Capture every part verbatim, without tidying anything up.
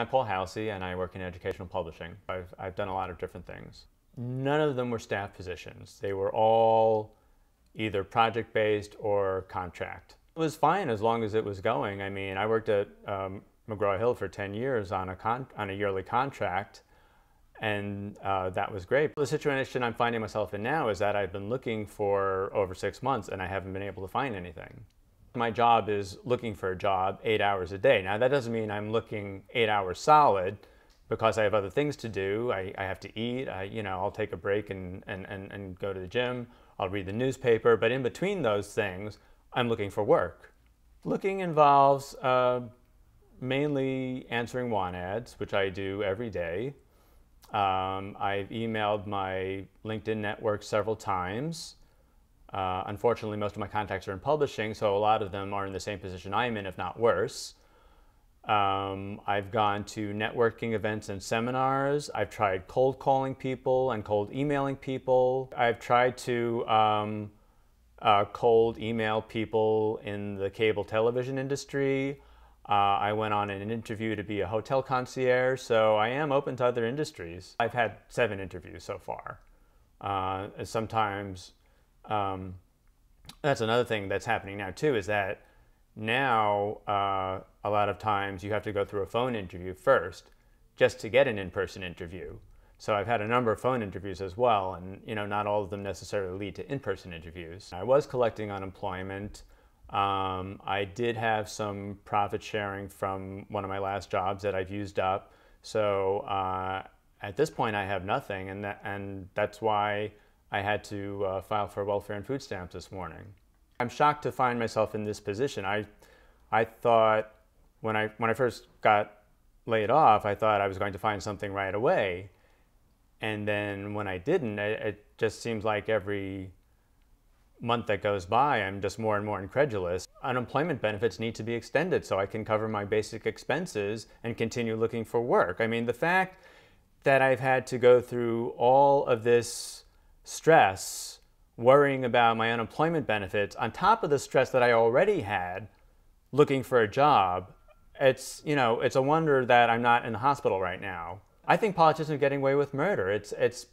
I'm Paul Hallasy, and I work in educational publishing. I've, I've done a lot of different things. None of them were staff positions. They were all either project-based or contract. It was fine as long as it was going. I mean, I worked at um, McGraw Hill for ten years on a, con on a yearly contract, and uh, that was great. The situation I'm finding myself in now is that I've been looking for over six months and I haven't been able to find anything. My job is looking for a job eight hours a day. Now, that doesn't mean I'm looking eight hours solid, because I have other things to do. I, I have to eat. I, you know, I'll take a break and, and, and, and go to the gym. I'll read the newspaper. But in between those things, I'm looking for work. Looking involves uh, mainly answering want ads, which I do every day. Um, I've emailed my LinkedIn network several times. Uh, unfortunately, most of my contacts are in publishing, so a lot of them are in the same position I'm in, if not worse. Um, I've gone to networking events and seminars. I've tried cold calling people and cold emailing people. I've tried to um, uh, cold email people in the cable television industry. Uh, I went on an interview to be a hotel concierge, so I am open to other industries. I've had seven interviews so far. Uh, sometimes um, that's another thing that's happening now too, is that now uh, a lot of times you have to go through a phone interview first just to get an in-person interview. So I've had a number of phone interviews as well, and you know, not all of them necessarily lead to in-person interviews. I was collecting unemployment. Um, I did have some profit sharing from one of my last jobs that I've used up. So uh, at this point I have nothing, and, that, and that's why I had to uh, file for welfare and food stamps this morning. I'm shocked to find myself in this position. I, I thought when I, when I first got laid off, I thought I was going to find something right away. And then when I didn't, it, it just seems like every month that goes by, I'm just more and more incredulous. Unemployment benefits need to be extended so I can cover my basic expenses and continue looking for work. I mean, the fact that I've had to go through all of this stress worrying about my unemployment benefits on top of the stress that I already had looking for a job, it's, you know, it's a wonder that I'm not in the hospital right now. I think politicians are getting away with murder. It's, it's,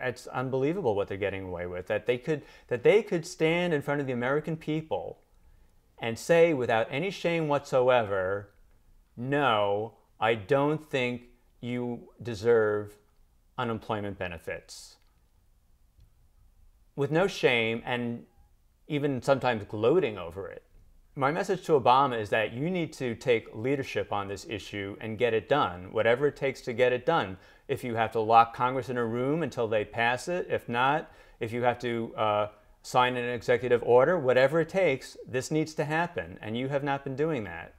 it's unbelievable what they're getting away with, that they could, that they could stand in front of the American people and say without any shame whatsoever, no, I don't think you deserve unemployment benefits. With no shame, and even sometimes gloating over it. My message to Obama is that you need to take leadership on this issue and get it done, whatever it takes to get it done. If you have to lock Congress in a room until they pass it, if not, if you have to uh, sign an executive order, whatever it takes, this needs to happen, and you have not been doing that.